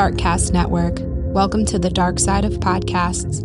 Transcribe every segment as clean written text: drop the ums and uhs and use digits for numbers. Darkcast Network. Welcome to the dark side of podcasts.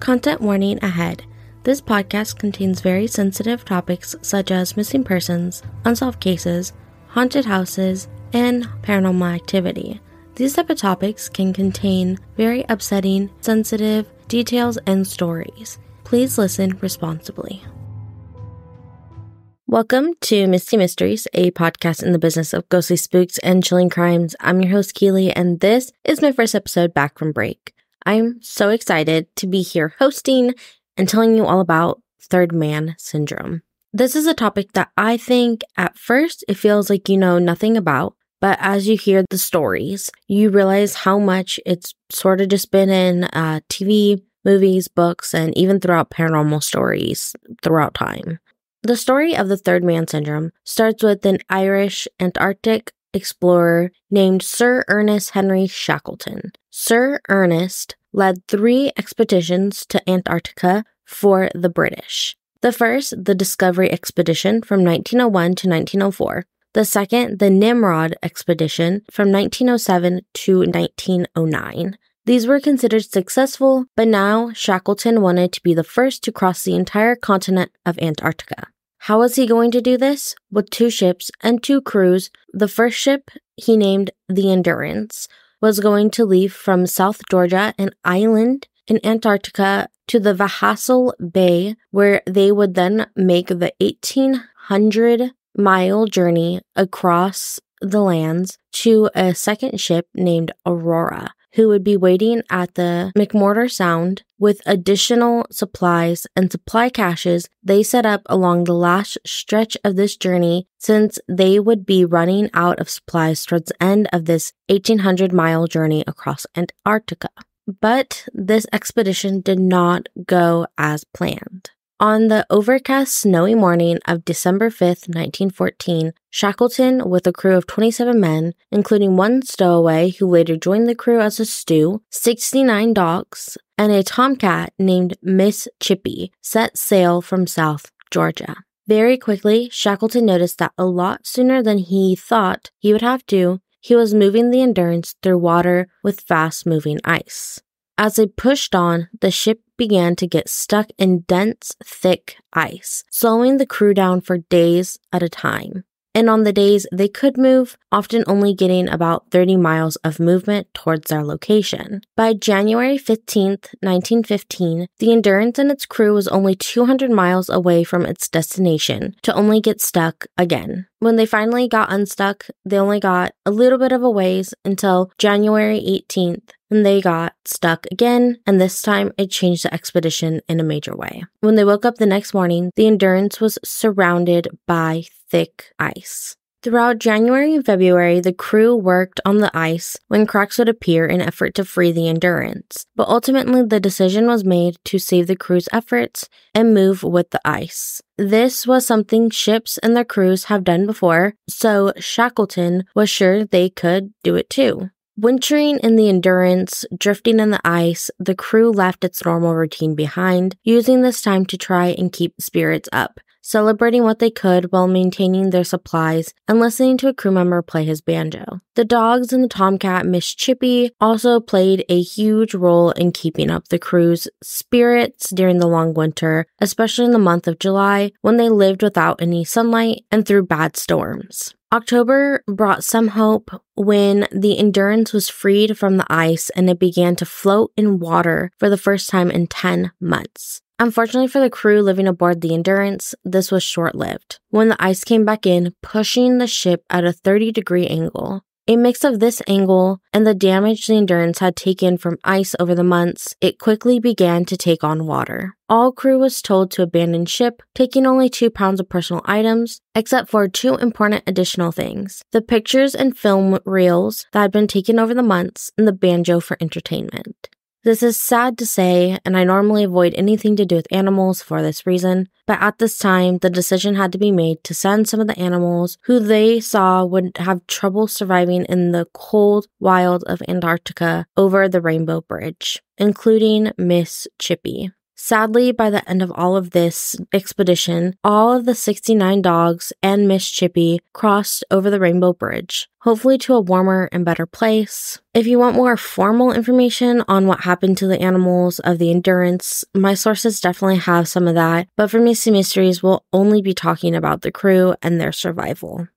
Content warning ahead. This podcast contains very sensitive topics such as missing persons, unsolved cases, haunted houses, and paranormal activity. These type of topics can contain very upsetting, sensitive details and stories. Please listen responsibly. Welcome to Misty Mysteries, a podcast in the business of ghostly spooks and chilling crimes. I'm your host, Keely, and this is my first episode back from break. I'm so excited to be here hosting and telling you all about Third Man Syndrome. This is a topic that I think at first it feels like you know nothing about, but as you hear the stories, you realize how much it's sort of just been in TV, movies, books, and even throughout paranormal stories throughout time. The story of the Third Man Syndrome starts with an Irish Antarctic explorer named Sir Ernest Henry Shackleton. Sir Ernest led 3 expeditions to Antarctica for the British. The first, the Discovery Expedition from 1901 to 1904. The second, the Nimrod Expedition from 1907 to 1909. These were considered successful, but now Shackleton wanted to be the first to cross the entire continent of Antarctica. How was he going to do this? With 2 ships and 2 crews. The first ship, he named the Endurance, was going to leave from South Georgia, an island in Antarctica, to the Vahassel Bay, where they would then make the 1,800-mile journey across the lands to a second ship named Aurora, who would be waiting at the McMurdo Sound with additional supplies and supply caches they set up along the last stretch of this journey, since they would be running out of supplies towards the end of this 1,800-mile journey across Antarctica. But this expedition did not go as planned. On the overcast, snowy morning of December 5th, 1914, Shackleton, with a crew of 27 men, including 1 stowaway who later joined the crew as a stew, 69 dogs, and a tomcat named Miss Chippy, set sail from South Georgia. Very quickly, Shackleton noticed that a lot sooner than he thought he would have to, he was moving the Endurance through water with fast-moving ice. As they pushed on, the ship began to get stuck in dense, thick ice, slowing the crew down for days at a time. And on the days they could move, often only getting about 30 miles of movement towards their location. By January 15th, 1915, the Endurance and its crew was only 200 miles away from its destination, to only get stuck again. When they finally got unstuck, they only got a little bit of a ways until January 18th, and they got stuck again, and this time it changed the expedition in a major way. When they woke up the next morning, the Endurance was surrounded by thick ice. Throughout January and February, the crew worked on the ice when cracks would appear in an effort to free the Endurance, but ultimately the decision was made to save the crew's efforts and move with the ice. This was something ships and their crews have done before, so Shackleton was sure they could do it too. Wintering in the Endurance, drifting in the ice, the crew left its normal routine behind, using this time to try and keep spirits up, celebrating what they could while maintaining their supplies and listening to a crew member play his banjo. The dogs and the tomcat Miss Chippy also played a huge role in keeping up the crew's spirits during the long winter, especially in the month of July when they lived without any sunlight and through bad storms. October brought some hope when the Endurance was freed from the ice and it began to float in water for the first time in 10 months. Unfortunately for the crew living aboard the Endurance, this was short-lived. When the ice came back in, pushing the ship at a 30-degree angle. A mix of this angle and the damage the Endurance had taken from ice over the months, it quickly began to take on water. All crew was told to abandon ship, taking only 2 pounds of personal items, except for 2 important additional things: the pictures and film reels that had been taken over the months, and the banjo for entertainment. This is sad to say, and I normally avoid anything to do with animals for this reason, but at this time, the decision had to be made to send some of the animals who they saw would have trouble surviving in the cold wild of Antarctica over the Rainbow Bridge, including Miss Chippy. Sadly, by the end of all of this expedition, all of the 69 dogs and Miss Chippy crossed over the Rainbow Bridge, hopefully to a warmer and better place. If you want more formal information on what happened to the animals of the Endurance, my sources definitely have some of that, but for Misty Mysteries, we'll only be talking about the crew and their survival.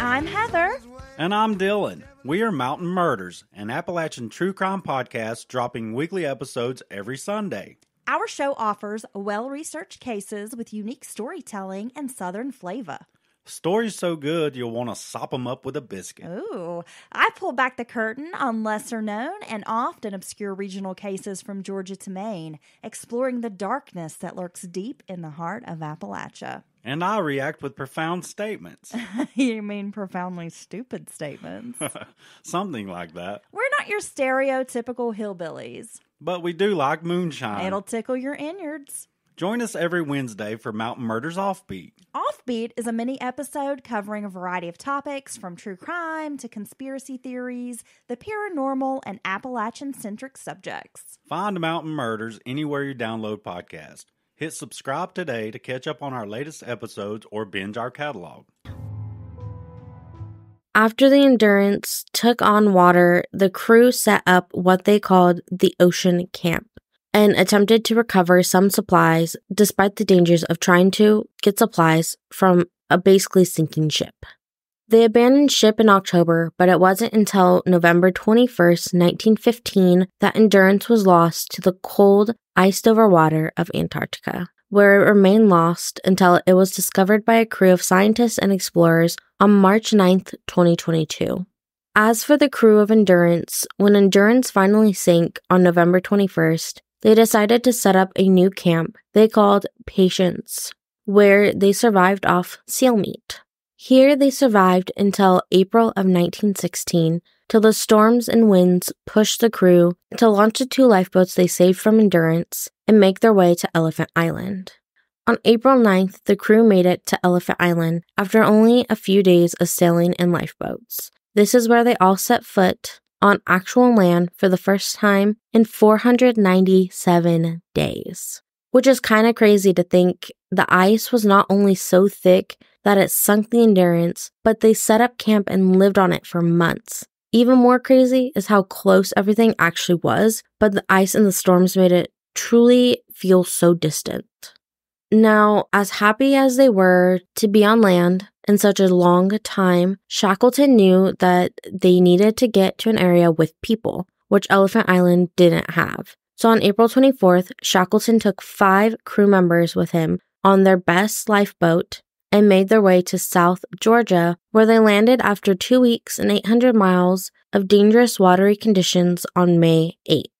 I'm Heather. And I'm Dylan. We are Mountain Murders, an Appalachian true crime podcast dropping weekly episodes every Sunday. Our show offers well-researched cases with unique storytelling and southern flavor. Stories so good, you'll want to sop them up with a biscuit. Ooh. I pull back the curtain on lesser-known and often obscure regional cases from Georgia to Maine, exploring the darkness that lurks deep in the heart of Appalachia. And I react with profound statements. You mean profoundly stupid statements? Something like that. We're not your stereotypical hillbillies. But we do like moonshine. It'll tickle your innards. Join us every Wednesday for Mountain Murders Offbeat. Offbeat is a mini-episode covering a variety of topics, from true crime to conspiracy theories, the paranormal, and Appalachian-centric subjects. Find Mountain Murders anywhere you download podcasts. Hit subscribe today to catch up on our latest episodes or binge our catalog. After the Endurance took on water, the crew set up what they called the Ocean Camp and attempted to recover some supplies despite the dangers of trying to get supplies from a basically sinking ship. They abandoned ship in October, but it wasn't until November 21st, 1915, that Endurance was lost to the cold, iced-over water of Antarctica, where it remained lost until it was discovered by a crew of scientists and explorers on March 9th, 2022. As for the crew of Endurance, when Endurance finally sank on November 21st, they decided to set up a new camp they called Patience, where they survived off seal meat. Here they survived until April of 1916, till the storms and winds pushed the crew to launch the two lifeboats they saved from Endurance and make their way to Elephant Island. On April 9th, the crew made it to Elephant Island after only a few days of sailing in lifeboats. This is where they all set foot on actual land for the first time in 497 days. Which is kind of crazy to think the ice was not only so thick that it sunk the Endurance, but they set up camp and lived on it for months. Even more crazy is how close everything actually was, but the ice and the storms made it truly feel so distant. Now, as happy as they were to be on land in such a long time, Shackleton knew that they needed to get to an area with people, which Elephant Island didn't have. So on April 24th, Shackleton took 5 crew members with him on their best lifeboat and made their way to South Georgia, where they landed after 2 weeks and 800 miles of dangerous watery conditions on May 8th.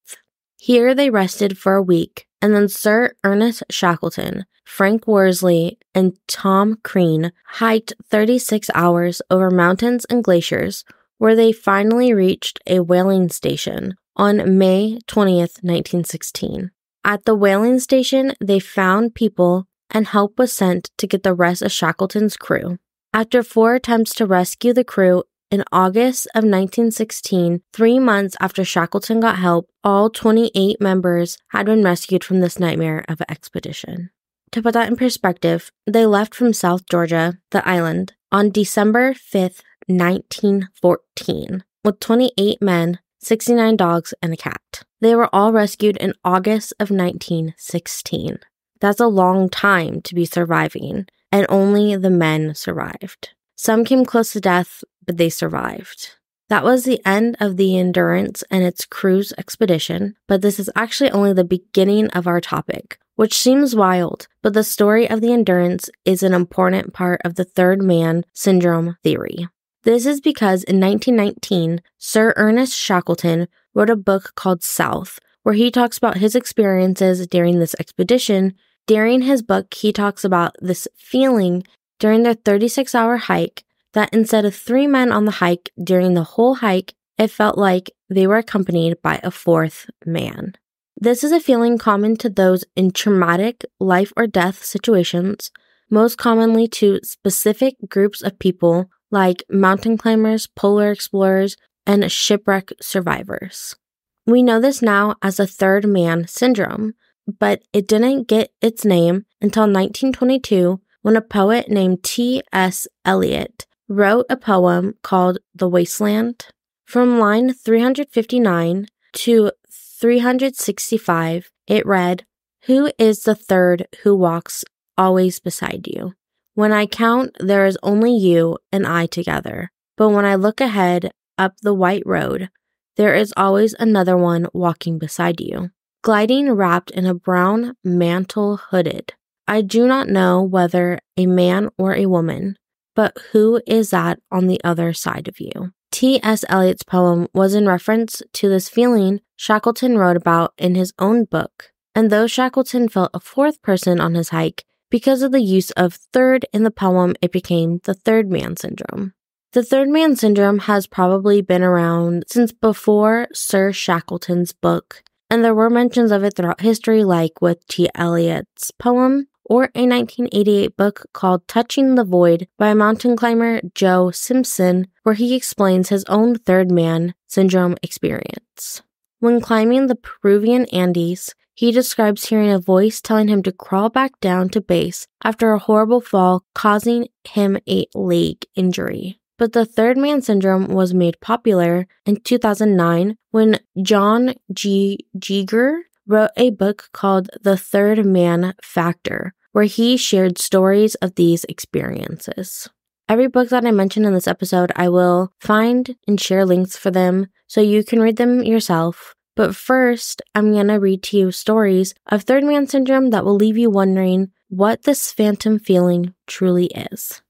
Here they rested for a week, and then Sir Ernest Shackleton, Frank Worsley, and Tom Crean hiked 36 hours over mountains and glaciers, where they finally reached a whaling station on May 20th, 1916. At the whaling station, they found people, and help was sent to get the rest of Shackleton's crew. After 4 attempts to rescue the crew in August of 1916, 3 months after Shackleton got help, all 28 members had been rescued from this nightmare of an expedition. To put that in perspective, they left from South Georgia, the island, on December 5th, 1914, with 28 men, 69 dogs, and a cat. They were all rescued in August of 1916. That's a long time to be surviving, and only the men survived. Some came close to death, but they survived. That was the end of the Endurance and its crew's expedition, but this is actually only the beginning of our topic, which seems wild, but the story of the Endurance is an important part of the Third Man Syndrome theory. This is because in 1919, Sir Ernest Shackleton wrote a book called South, where he talks about his experiences during this expedition. During his book, he talks about this feeling during their 36-hour hike that instead of 3 men on the hike during the whole hike, it felt like they were accompanied by a 4th man. This is a feeling common to those in traumatic life or death situations, most commonly to specific groups of people like mountain climbers, polar explorers, and shipwreck survivors. We know this now as the Third Man Syndrome, but it didn't get its name until 1922 when a poet named T.S. Eliot wrote a poem called The Waste Land. From line 359 to 365, it read, "Who is the third who walks always beside you? When I count, there is only you and I together. But when I look ahead up the white road, there is always another one walking beside you, gliding wrapped in a brown mantle hooded. I do not know whether a man or a woman, but who is that on the other side of you?" T.S. Eliot's poem was in reference to this feeling Shackleton wrote about in his own book, and though Shackleton felt a fourth person on his hike, because of the use of third in the poem, it became the Third Man Syndrome. The Third Man Syndrome has probably been around since before Sir Shackleton's book, and there were mentions of it throughout history, like with T. Eliot's poem or a 1988 book called Touching the Void by mountain climber Joe Simpson, where he explains his own Third Man Syndrome experience. When climbing the Peruvian Andes, he describes hearing a voice telling him to crawl back down to base after a horrible fall causing him a leg injury. But the Third Man Syndrome was made popular in 2009 when John G. Geiger wrote a book called The Third Man Factor, where he shared stories of these experiences. Every book that I mentioned in this episode, I will find and share links for them so you can read them yourself. But first, I'm going to read to you stories of Third Man Syndrome that will leave you wondering what this phantom feeling truly is.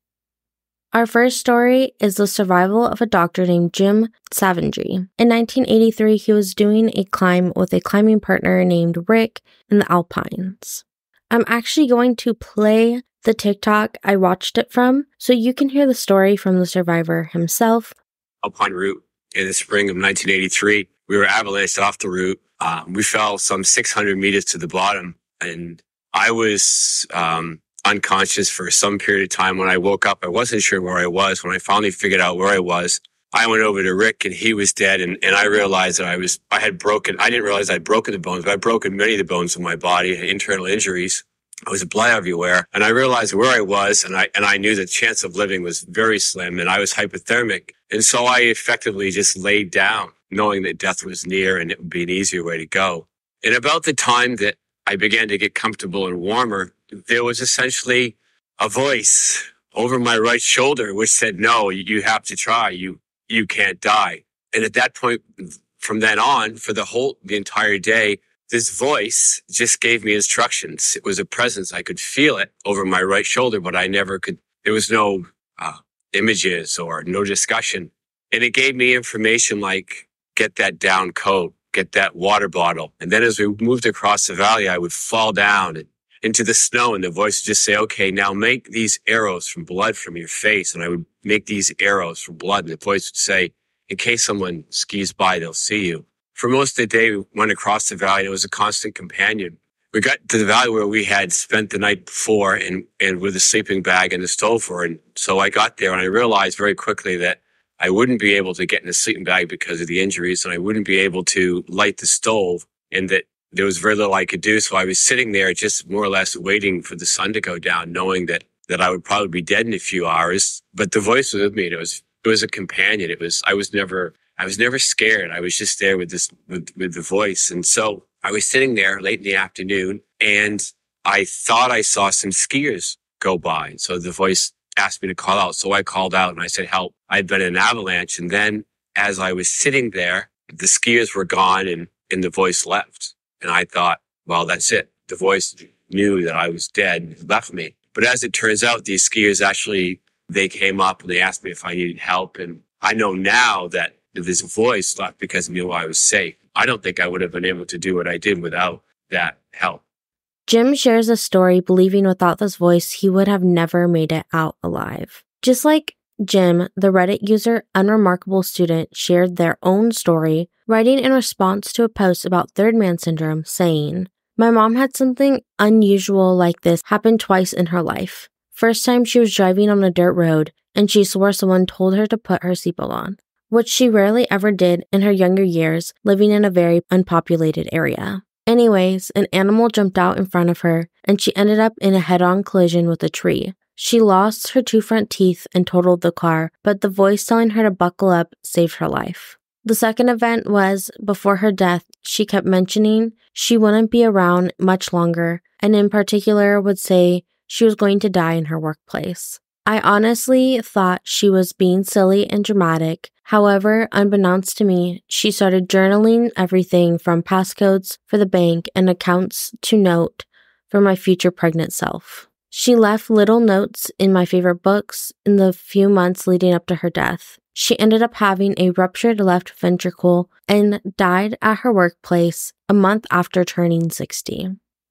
Our first story is the survival of a doctor named Jim Savagey. In 1983, he was doing a climb with a climbing partner named Rick in the Alpines. I'm actually going to play the TikTok I watched it from so you can hear the story from the survivor himself. Alpine route in the spring of 1983, we were avalanched off the route. We fell some 600 meters to the bottom, and I was unconscious for some period of time. When I woke up, I wasn't sure where I was. When I finally figured out where I was, I went over to Rick and he was dead. And I realized that I didn't realize I'd broken the bones, but I'd broken many of the bones of my body, internal injuries. I was blood everywhere. And I realized where I was, and I knew the chance of living was very slim, and I was hypothermic. And so I effectively just laid down, knowing that death was near and it would be an easier way to go. And about the time that I began to get comfortable and warmer, there was essentially a voice over my right shoulder which said, "No, you have to try. You can't die." And at that point, from then on, for the entire day, this voice just gave me instructions. It was a presence. I could feel it over my right shoulder, but I never could. There was no images or no discussion. And it gave me information like, get that down coat, get that water bottle. And then as we moved across the valley, I would fall down and into the snow, and the voice would just say, "Okay, now make these arrows from blood from your face." And I would make these arrows from blood, and the voice would say, "In case someone skis by, they'll see you." For most of the day, we went across the valley, and it was a constant companion. We got to the valley where we had spent the night before, and with a sleeping bag and a stover. And so I got there, and I realized very quickly that I wouldn't be able to get in a sleeping bag because of the injuries, and I wouldn't be able to light the stove, and that there was very little I could do. So I was sitting there just more or less waiting for the sun to go down, knowing that I would probably be dead in a few hours. But the voice was with me, and it was a companion. I was never scared. I was just there with the voice. And so I was sitting there late in the afternoon, and I thought I saw some skiers go by. And so the voice asked me to call out. So I called out and I said, "Help, I'd been in an avalanche." And then as I was sitting there, the skiers were gone and the voice left. And I thought, well, that's it. The voice knew that I was dead and left me. But as it turns out, these skiers actually, they came up and they asked me if I needed help. And I know now that this voice left because it knew I was safe. I don't think I would have been able to do what I did without that help. Jim shares a story believing without this voice, he would have never made it out alive. Just like Jim, the Reddit user Unremarkable Student, shared their own story, writing in response to a post about Third Man Syndrome, saying, "My mom had something unusual like this happen twice in her life. First time she was driving on a dirt road, and she swore someone told her to put her seatbelt on, which she rarely ever did in her younger years, living in a very unpopulated area. Anyways, an animal jumped out in front of her, and she ended up in a head-on collision with a tree. She lost her two front teeth and totaled the car, but the voice telling her to buckle up saved her life. The second event was, before her death, she kept mentioning she wouldn't be around much longer, and in particular would say she was going to die in her workplace. I honestly thought she was being silly and dramatic. However, unbeknownst to me, she started journaling everything from passcodes for the bank and accounts to note for my future pregnant self. She left little notes in my favorite books in the few months leading up to her death. She ended up having a ruptured left ventricle and died at her workplace a month after turning 60.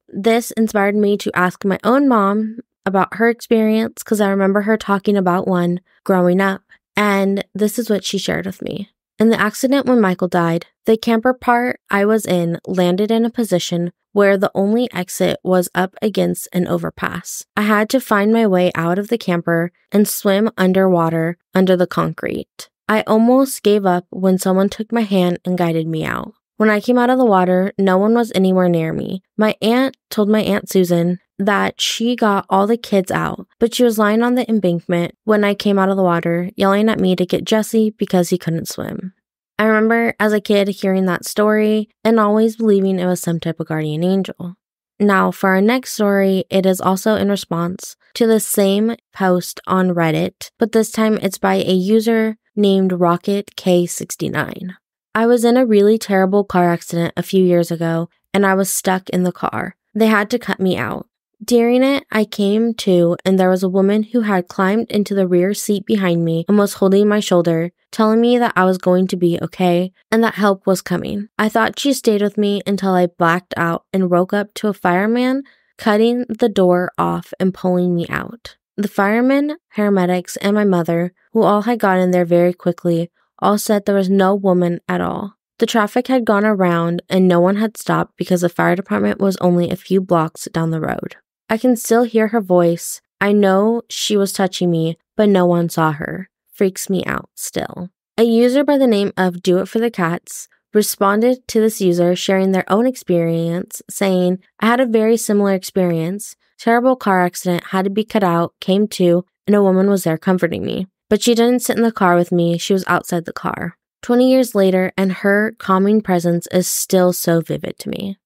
This inspired me to ask my own mom about her experience, because I remember her talking about one growing up, and this is what she shared with me. In the accident when Michael died, the camper part I was in landed in a position where the only exit was up against an overpass. I had to find my way out of the camper and swim underwater under the concrete. I almost gave up when someone took my hand and guided me out. When I came out of the water, no one was anywhere near me. My aunt told my Aunt Susan that she got all the kids out, but she was lying on the embankment when I came out of the water, yelling at me to get Jesse because he couldn't swim." I remember as a kid hearing that story and always believing it was some type of guardian angel. Now for our next story, it is also in response to the same post on Reddit, but this time it's by a user named RocketK69. "I was in a really terrible car accident a few years ago, and I was stuck in the car. They had to cut me out. During it, I came to, and there was a woman who had climbed into the rear seat behind me and was holding my shoulder, telling me that I was going to be okay and that help was coming. I thought she stayed with me until I blacked out and woke up to a fireman cutting the door off and pulling me out. The firemen, paramedics, and my mother, who all had gotten there very quickly, all said there was no woman at all. The traffic had gone around and no one had stopped because the fire department was only a few blocks down the road. I can still hear her voice. I know she was touching me, but no one saw her. Freaks me out still." A user by the name of Do It For The Cats responded to this user sharing their own experience, saying, "I had a very similar experience. Terrible car accident, had to be cut out, came to, and a woman was there comforting me. But she didn't sit in the car with me, she was outside the car. 20 years later, and her calming presence is still so vivid to me."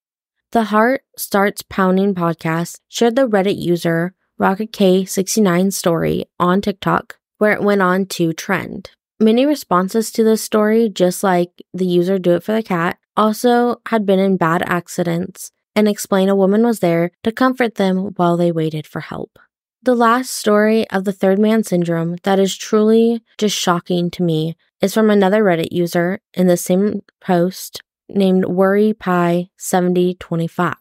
The Heart Starts Pounding podcast shared the Reddit user RocketK69's story on TikTok, where it went on to trend. Many responses to this story, just like the user Do It For The Cat, also had been in bad accidents and explained a woman was there to comfort them while they waited for help. The last story of the Third Man Syndrome that is truly just shocking to me is from another Reddit user in the same post named WorryPie7025.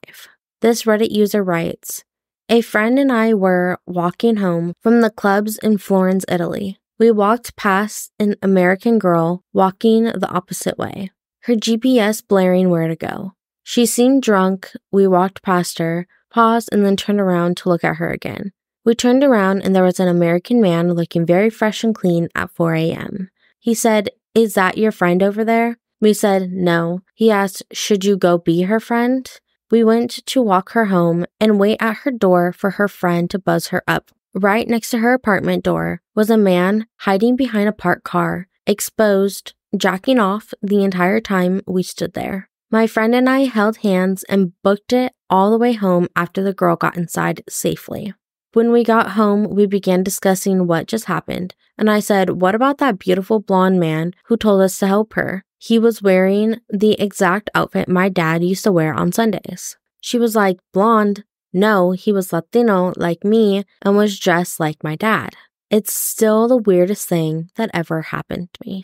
This Reddit user writes, "A friend and I were walking home from the clubs in Florence, Italy. We walked past an American girl walking the opposite way, her GPS blaring where to go. She seemed drunk. We walked past her, paused, and then turned around to look at her again. We turned around and there was an American man looking very fresh and clean at 4 a.m. He said, 'Is that your friend over there?' We said, 'No.' He asked, 'Should you go be her friend?' We went to walk her home and wait at her door for her friend to buzz her up. Right next to her apartment door was a man hiding behind a parked car, exposed, jacking off the entire time we stood there. My friend and I held hands and booked it all the way home after the girl got inside safely. When we got home, we began discussing what just happened, and I said, 'What about that beautiful blonde man who told us to help her? He was wearing the exact outfit my dad used to wear on Sundays.' She was like, 'Blonde? No, he was Latino like me and was dressed like my dad.' It's still the weirdest thing that ever happened to me."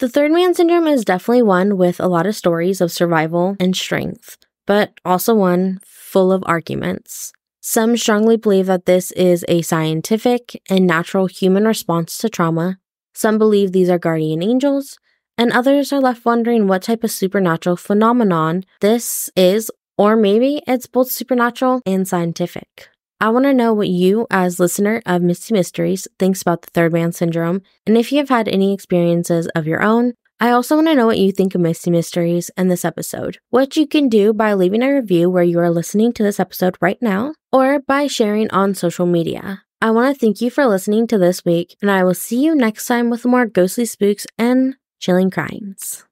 The Third Man Syndrome is definitely one with a lot of stories of survival and strength, but also one full of arguments. Some strongly believe that this is a scientific and natural human response to trauma. Some believe these are guardian angels, and others are left wondering what type of supernatural phenomenon this is, or maybe it's both supernatural and scientific. I want to know what you, as listener of Misty Mysteries, thinks about the Third Man Syndrome, and if you have had any experiences of your own. I also want to know what you think of Misty Mysteries and this episode. What you can do by leaving a review where you are listening to this episode right now, or by sharing on social media. I want to thank you for listening to this week, and I will see you next time with more ghostly spooks and chilling crimes.